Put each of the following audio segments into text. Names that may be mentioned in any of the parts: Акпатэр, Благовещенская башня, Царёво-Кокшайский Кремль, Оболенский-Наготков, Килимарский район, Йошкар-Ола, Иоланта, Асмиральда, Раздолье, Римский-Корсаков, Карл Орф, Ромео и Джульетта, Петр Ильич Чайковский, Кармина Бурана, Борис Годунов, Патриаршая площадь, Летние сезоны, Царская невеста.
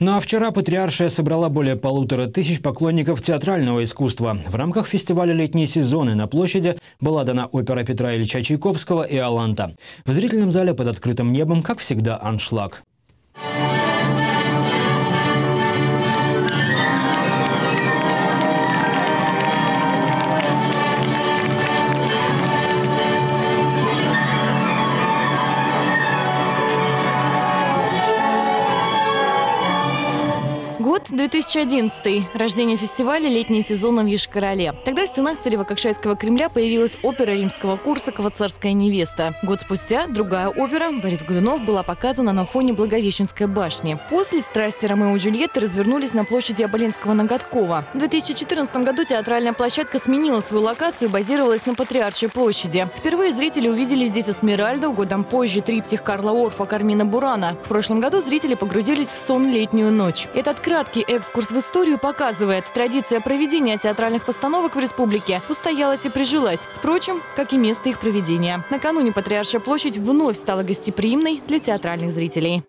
Ну а вчера Патриаршая собрала более 1500 поклонников театрального искусства. В рамках фестиваля «Летние сезоны» на площади была дана опера Петра Ильича Чайковского «Иоланта». В зрительном зале под открытым небом, как всегда, аншлаг. Год 2011. Рождение фестиваля «Летние сезоны» в Йошкар-Оле. Тогда в стенах Царёво-Кокшайского Кремля появилась опера Римского-Корсакова «Царская невеста». Год спустя другая опера «Борис Годунов» была показана на фоне Благовещенской башни. После «Страсти Ромео и Джульетты» развернулись на площади Оболенского-Наготкова. В 2014 году театральная площадка сменила свою локацию и базировалась на Патриаршей площади. Впервые зрители увидели здесь «Асмиральду», годом позже триптих Карла Орфа «Кармина Бурана». В прошлом году зрители погрузились в сон летнюю ночь. Этот краткий экскурс в историю показывает, традиция проведения театральных постановок в республике устоялась и прижилась, впрочем, как и место их проведения. Накануне Патриаршая площадь вновь стала гостеприимной для театральных зрителей.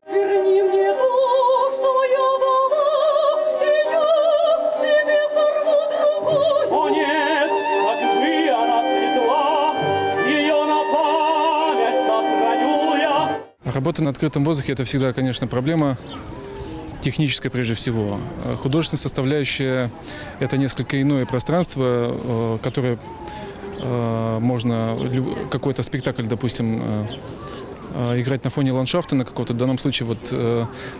Работа на открытом воздухе – это всегда, конечно, проблема. Техническая прежде всего. Художественная составляющая – это несколько иное пространство, которое можно какой-то спектакль, допустим, играть на фоне ландшафта, на каком-то, в данном случае, вот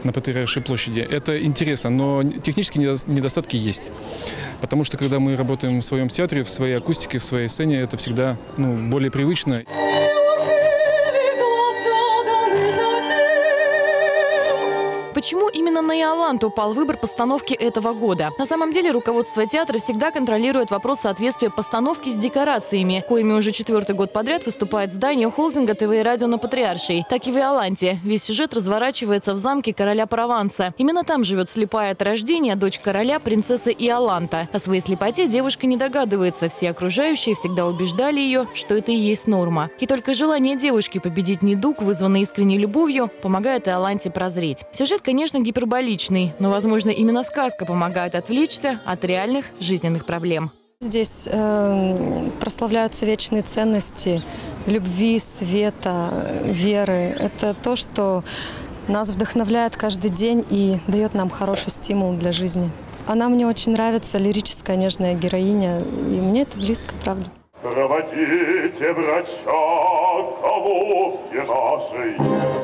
на Патриаршей площади. Это интересно, но технические недостатки есть. Потому что, когда мы работаем в своем театре, в своей акустике, в своей сцене, это всегда более привычно. Почему именно на «Иоланту» упал выбор постановки этого года? На самом деле руководство театра всегда контролирует вопрос соответствия постановки с декорациями, коими уже 4-й год подряд выступает здание холдинга ТВ и радио на Патриаршей. Так и в «Иоланте». Весь сюжет разворачивается в замке короля Прованса. Именно там живет слепая от рождения дочь короля, принцесса Иоланта. О своей слепоте девушка не догадывается. Все окружающие всегда убеждали ее, что это и есть норма. И только желание девушки победить недуг, вызванный искренней любовью, помогает Иоланте прозреть. Сюжет, конечно, гиперболичный, но, возможно, именно сказка помогает отвлечься от реальных жизненных проблем. Здесь прославляются вечные ценности любви, света, веры. Это то, что нас вдохновляет каждый день и дает нам хороший стимул для жизни. Она мне очень нравится, лирическая нежная героиня, и мне это близко, правда. Проводите врача.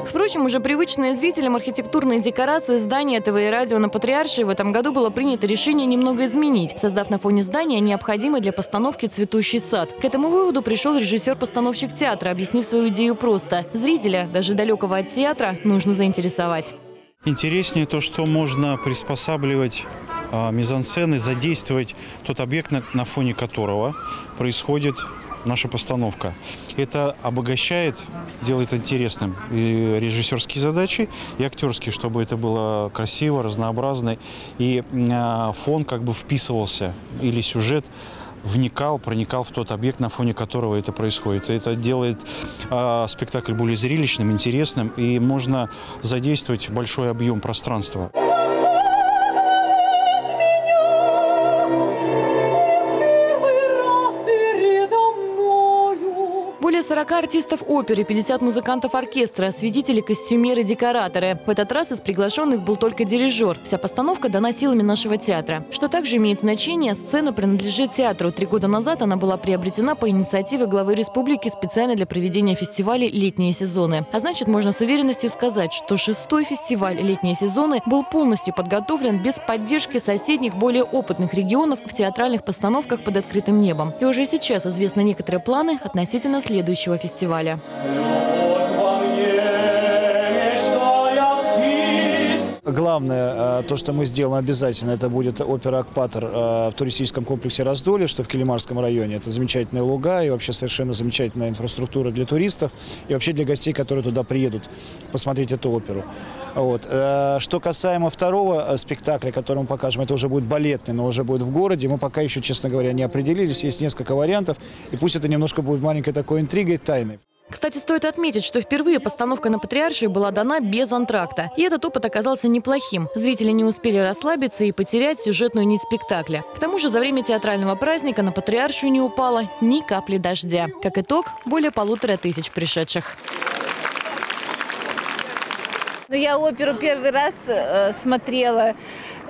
Впрочем, уже привычные зрителям архитектурные декорации здания ТВ и радио на Патриаршей в этом году было принято решение немного изменить, создав на фоне здания необходимый для постановки цветущий сад. К этому выводу пришел режиссер-постановщик театра, объяснив свою идею просто. Зрителя, даже далекого от театра, нужно заинтересовать. Интереснее то, что можно приспосабливать мизансцены, задействовать тот объект, на фоне которого происходит наша постановка. Это обогащает, делает интересным и режиссерские задачи, и актерские, чтобы это было красиво, разнообразно, и фон как бы вписывался, или сюжет вникал, проникал в тот объект, на фоне которого это происходит. Это делает спектакль более зрелищным, интересным, и можно задействовать большой объем пространства. Более 40 артистов оперы, 50 музыкантов оркестра, свидетели, костюмеры, декораторы. В этот раз из приглашенных был только дирижер. Вся постановка дана силами нашего театра. Что также имеет значение, сцена принадлежит театру. 3 года назад она была приобретена по инициативе главы республики специально для проведения фестиваля «Летние сезоны». А значит, можно с уверенностью сказать, что 6-й фестиваль «Летние сезоны» был полностью подготовлен без поддержки соседних, более опытных регионов в театральных постановках под открытым небом. И уже сейчас известны некоторые планы относительно следующего фестиваля. Главное, то, что мы сделаем обязательно, это будет опера «Акпатэр» в туристическом комплексе «Раздолье», что в Килимарском районе. Это замечательные луга и вообще совершенно замечательная инфраструктура для туристов и вообще для гостей, которые туда приедут посмотреть эту оперу. Вот. Что касаемо второго спектакля, который мы покажем, это уже будет балетный, но уже будет в городе. Мы пока еще, честно говоря, не определились. Есть несколько вариантов, и пусть это немножко будет маленькой такой интригой, тайной. Кстати, стоит отметить, что впервые постановка на Патриаршей была дана без антракта. И этот опыт оказался неплохим. Зрители не успели расслабиться и потерять сюжетную нить спектакля. К тому же за время театрального праздника на Патриаршую не упало ни капли дождя. Как итог, более 1500 пришедших. Я оперу первый раз смотрела.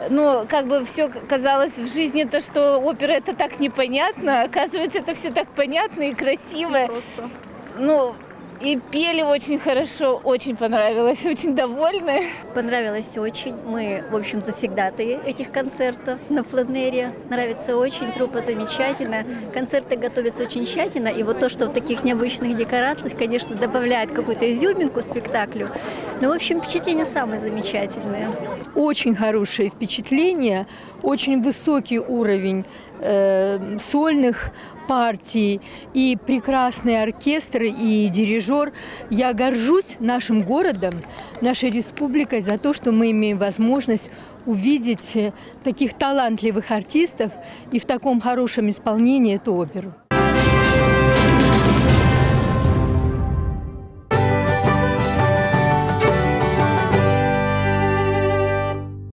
Ну, как бы все казалось в жизни, то, что опера – это так непонятно. Оказывается, это все так понятно и красиво. Просто. Ну, и пели очень хорошо, очень понравилось, очень довольны. Понравилось очень. Мы, в общем, завсегдатаи этих концертов на пленэре. Нравится очень, труппа замечательная. Концерты готовятся очень тщательно. И вот то, что в таких необычных декорациях, конечно, добавляет какую-то изюминку спектаклю. Но, в общем, впечатления самые замечательные. Очень хорошее впечатление, очень высокий уровень сольных партий и прекрасный оркестр и дирижер. Я горжусь нашим городом, нашей республикой за то, что мы имеем возможность увидеть таких талантливых артистов и в таком хорошем исполнении эту оперу.